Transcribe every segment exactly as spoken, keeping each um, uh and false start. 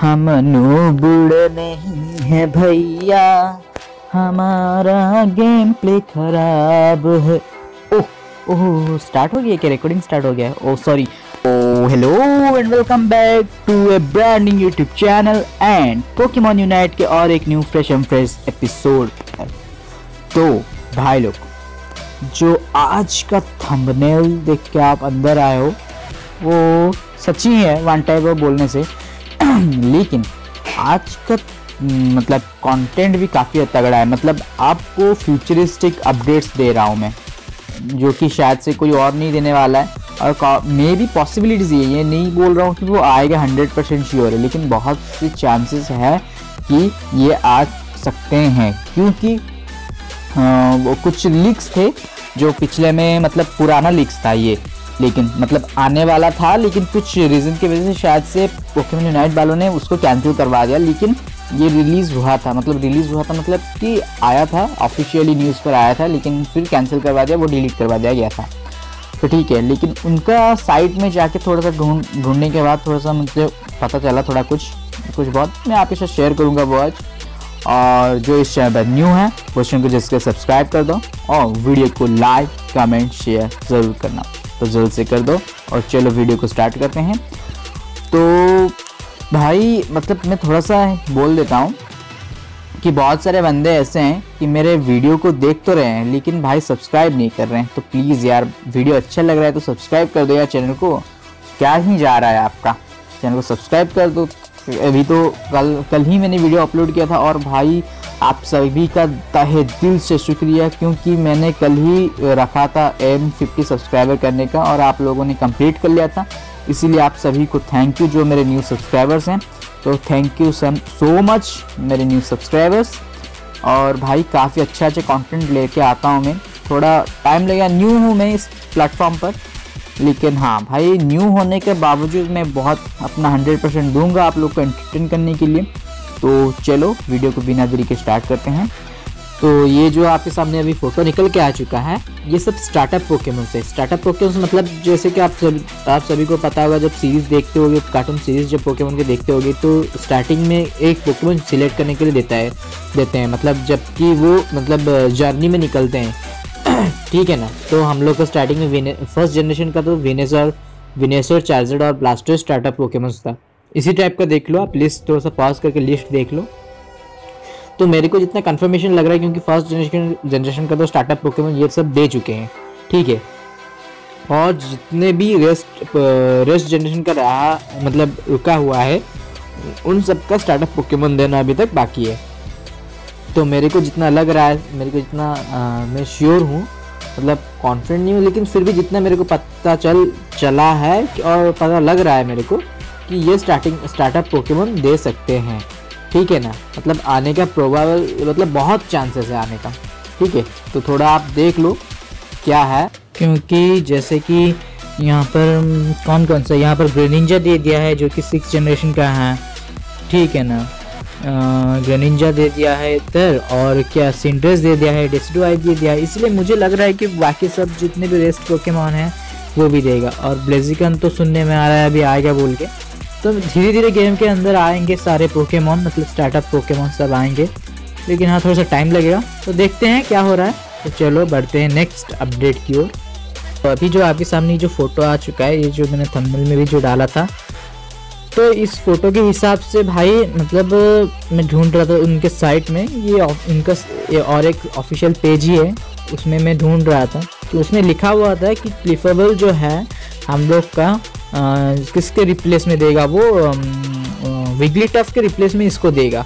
हम नूबुड़ नहीं है भैया, हमारा गेम प्ले खराब है। ओह ओह स्टार्ट हो गया क्या? रिकॉर्डिंग स्टार्ट हो गया है। Oh sorry. Oh hello and welcome back to a brand new YouTube channel and Pokemon Unite के और एक new fresh and fresh episode. तो भाई लोग, जो आज का थंबनेल देख के आप अंदर आए हो वो सच्ची है वन टाइप ऑफ बोलने से, लेकिन आज का मतलब कंटेंट भी काफ़ी तगड़ा है। मतलब आपको फ्यूचरिस्टिक अपडेट्स दे रहा हूँ मैं, जो कि शायद से कोई और नहीं देने वाला है। और मे भी पॉसिबिलिटीज़ ये ये नहीं बोल रहा हूँ कि वो आएगा हंड्रेड परसेंट श्योर है, लेकिन बहुत से चांसेस है कि ये आ सकते हैं, क्योंकि हाँ, वो कुछ लीक्स थे जो पिछले में, मतलब पुराना लीक्स था ये, लेकिन मतलब आने वाला था, लेकिन कुछ रीज़न की वजह से शायद से पोकेमॉन यूनाइट वालों ने उसको कैंसिल करवा दिया। लेकिन ये रिलीज़ हुआ था, मतलब रिलीज़ हुआ था मतलब कि आया था, ऑफिशियली न्यूज़ पर आया था, लेकिन फिर कैंसिल करवा दिया, वो डिलीट करवा दिया गया था। तो ठीक है, लेकिन उनका साइट में जाके थोड़ा सा ढूंढ ढूंढने के बाद थोड़ा सा मुझे पता चला, थोड़ा कुछ कुछ बहुत मैं आपके साथ शेयर करूँगा वो आज। और जो इस चैनल पर न्यू है वो चैनल को जिसके सब्सक्राइब कर दो और वीडियो को लाइक कमेंट शेयर ज़रूर करना, तो जल्द से कर दो। और चलो वीडियो को स्टार्ट करते हैं। तो भाई मतलब मैं थोड़ा सा बोल देता हूँ कि बहुत सारे बंदे ऐसे हैं कि मेरे वीडियो को देख तो रहे हैं लेकिन भाई सब्सक्राइब नहीं कर रहे हैं। तो प्लीज़ यार, वीडियो अच्छा लग रहा है तो सब्सक्राइब कर दो यार चैनल को, क्या ही जा रहा है आपका, चैनल को सब्सक्राइब कर दो। अभी तो कल कल ही मैंने वीडियो अपलोड किया था और भाई आप सभी का तहे दिल से शुक्रिया, क्योंकि मैंने कल ही रखा था एम फिफ्टी सब्सक्राइबर करने का और आप लोगों ने कंप्लीट कर लिया था, इसीलिए आप सभी को थैंक यू जो मेरे न्यू सब्सक्राइबर्स हैं। तो thank you some so much मेरे न्यू सब्सक्राइबर्स। और भाई काफ़ी अच्छा अच्छा कॉन्टेंट लेके आता हूँ मैं, थोड़ा टाइम लगेगा, न्यू हूँ मैं इस प्लेटफॉर्म पर, लेकिन हाँ भाई न्यू होने के बावजूद मैं बहुत अपना हंड्रेड परसेंट दूंगा आप लोग को एंटरटेन करने के लिए। तो चलो वीडियो को बिना देरी के स्टार्ट करते हैं। तो ये जो आपके सामने अभी फ़ोटो निकल के आ चुका है, ये सब स्टार्टअप पोकेमॉन से। स्टार्टअप पोकेमॉन मतलब जैसे कि आप सभी आप सभी को पता होगा, जब सीरीज़ देखते होगे, कार्टून सीरीज़ जब पोकेमॉन के देखते होगे तो स्टार्टिंग में एक पोकेमॉन सिलेक्ट करने के लिए देता है देते हैं मतलब जबकि वो मतलब जर्नी में निकलते हैं, ठीक है ना। तो हम लोग का स्टार्टिंग में फर्स्ट जनरेशन का तो वेनेसर वेनेसर चार्जर और ब्लास्टर स्टार्टअप पोकेमॉन्स था। इसी टाइप का देख लो आप, लिस्ट थोड़ा सा पॉज करके लिस्ट देख लो। तो मेरे को जितना कंफर्मेशन लग रहा है, क्योंकि फर्स्ट जनरेशन जनरेशन का तो स्टार्टअप पोकेमॉन ये सब दे चुके हैं, ठीक है। और जितने भी रेस्ट रेस्ट जनरेशन का रहा मतलब रुका हुआ है, उन सब का स्टार्टअप पोकेमॉन देना अभी तक बाकी है। तो मेरे को जितना लग रहा है, मेरे को जितना आ, मैं श्योर हूँ, मतलब कॉन्फिडेंट नहीं हूँ, लेकिन फिर भी जितना मेरे को पता चल चला है और पता लग रहा है मेरे को कि ये स्टार्टिंग स्टार्टअप पोकेमॉन दे सकते हैं, ठीक है ना। मतलब आने का प्रोबेबल मतलब बहुत चांसेस है आने का, ठीक है। तो थोड़ा आप देख लो क्या है, क्योंकि जैसे कि यहाँ पर कौन कौन सा, यहाँ पर ग्रेनिंजा दे दिया है जो कि सिक्स जनरेशन का है, ठीक है ना। ग्रेनिंजा दे दिया है इधर, और क्या सिंड्रेस दे दिया है, डेसिडुआई दे दिया है। इसलिए मुझे लग रहा है कि बाकी सब जितने भी रेस्ट पोकेमॉन हैं वो भी देगा। और ब्लेजिकन तो सुनने में आ रहा है अभी आएगा बोल के, तो धीरे धीरे गेम के अंदर आएंगे सारे पोकेमॉन, मतलब स्टार्टअप पोकेमॉन सब आएंगे, लेकिन हाँ थोड़ा सा टाइम लगेगा। तो देखते हैं क्या हो रहा है। तो चलो बढ़ते हैं नेक्स्ट अपडेट की ओर। तो अभी जो आपके सामने जो फ़ोटो आ चुका है, ये जो मैंने थंबनेल में भी जो डाला था, तो इस फ़ोटो के हिसाब से भाई मतलब मैं ढूंढ रहा था उनके साइट में, ये इनका ये और एक ऑफिशियल पेज ही है, उसमें मैं ढूंढ रहा था कि उसमें लिखा हुआ था कि क्लिफेबल जो है हम लोग का आ, किसके रिप्लेस में देगा, वो विग्लीटफ के रिप्लेस में इसको देगा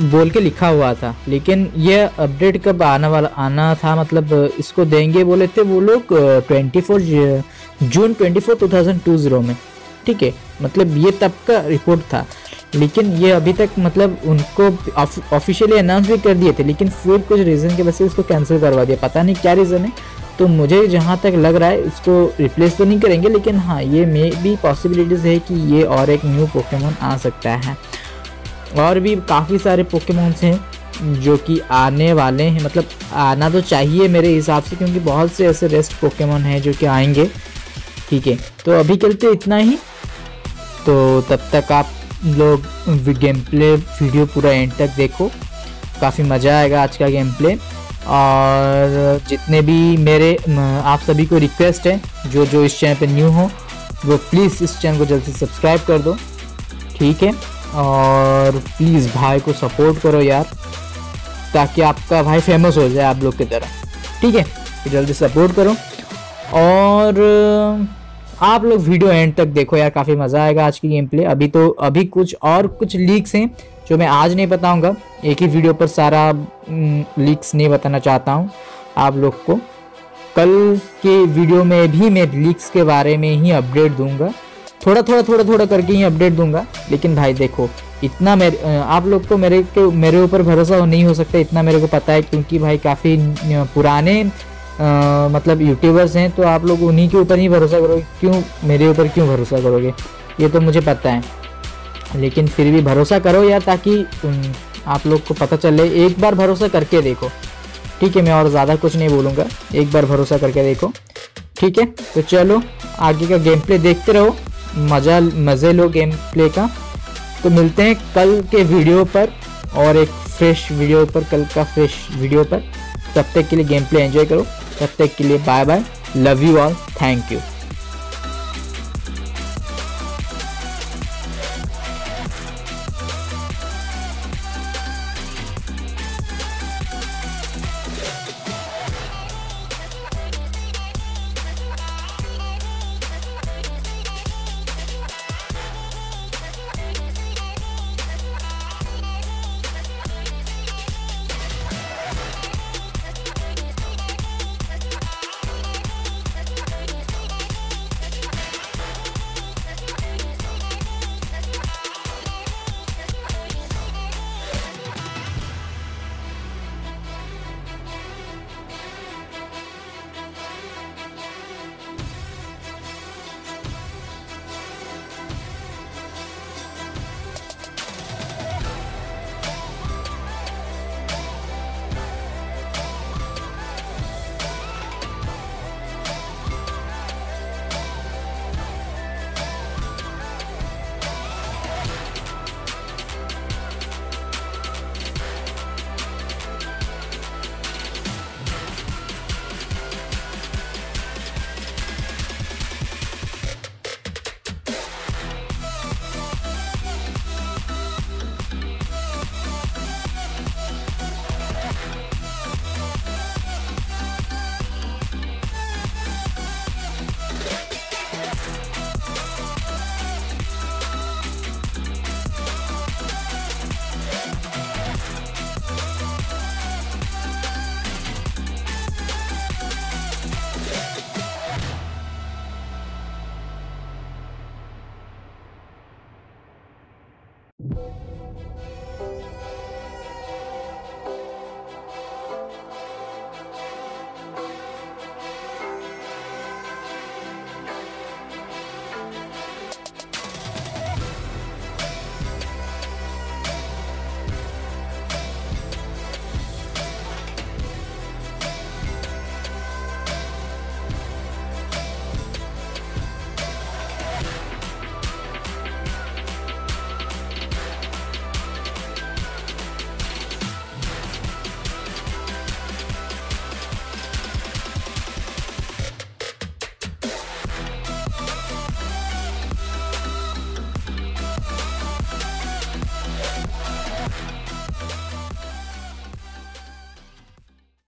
बोल के लिखा हुआ था। लेकिन ये अपडेट कब आना वाला आना था, मतलब इसको देंगे बोले थे वो लोग twenty four June twenty four two thousand two zero में, ठीक है। मतलब ये तब का रिपोर्ट था, लेकिन ये अभी तक मतलब उनको ऑफिशियली अनाउंस भी कर दिए थे, लेकिन फिर कुछ रीज़न के वजह से इसको कैंसिल करवा दिया, पता नहीं क्या रीज़न है। तो मुझे जहाँ तक लग रहा है इसको रिप्लेस तो नहीं करेंगे, लेकिन हाँ ये मे भी पॉसिबिलिटीज़ है कि ये और एक न्यू पोकेमॉन आ सकता है। और भी काफ़ी सारे पोकेमॉन्स हैं जो कि आने वाले हैं, मतलब आना तो चाहिए मेरे हिसाब से, क्योंकि बहुत से ऐसे रेस्ट पोकेमॉन हैं जो कि आएंगे, ठीक है। तो अभी के लिए इतना ही, तो तब तक आप लोग गेम प्ले वीडियो पूरा एंड तक देखो, काफ़ी मज़ा आएगा आज का गेम प्ले। और जितने भी मेरे आप सभी को रिक्वेस्ट है, जो जो इस चैनल पे न्यू हो वो प्लीज़ इस चैनल को जल्दी सब्सक्राइब कर दो, ठीक है। और प्लीज़ भाई को सपोर्ट करो यार, ताकि आपका भाई फेमस हो जाए आप लोग की तरह, ठीक है। तो जल्दी सपोर्ट करो और आप लोग वीडियो एंड तक देखो यार, काफ़ी मज़ा आएगा आज की गेम प्ले। अभी तो अभी कुछ और कुछ लीक्स हैं जो मैं आज नहीं बताऊंगा, एक ही वीडियो पर सारा लीक्स नहीं बताना चाहता हूं आप लोग को। कल के वीडियो में भी मैं लीक्स के बारे में ही अपडेट दूंगा, थोड़ा थोड़ा थोड़ा थोड़ा करके ही अपडेट दूंगा। लेकिन भाई देखो, इतना मेरे आप लोग को मेरे को मेरे ऊपर भरोसा नहीं हो सकता, इतना मेरे को पता है, क्योंकि भाई काफ़ी पुराने आ, मतलब यूट्यूबर्स हैं, तो आप लोग उन्हीं के ऊपर ही भरोसा करोगे, क्यों मेरे ऊपर क्यों भरोसा करोगे, ये तो मुझे पता है। लेकिन फिर भी भरोसा करो यार, ताकि आप लोग को पता चले, एक बार भरोसा करके देखो, ठीक है। मैं और ज़्यादा कुछ नहीं बोलूँगा, एक बार भरोसा करके देखो, ठीक है। तो चलो आगे का गेम प्ले देखते रहो, मज़ा मज़े लो गेम प्ले का। तो मिलते हैं कल के वीडियो पर और एक फ्रेश वीडियो पर, कल का फ्रेश वीडियो पर। तब तक के लिए गेम प्ले एंजॉय करो, तब तक के लिए bye bye, love you all, thank you.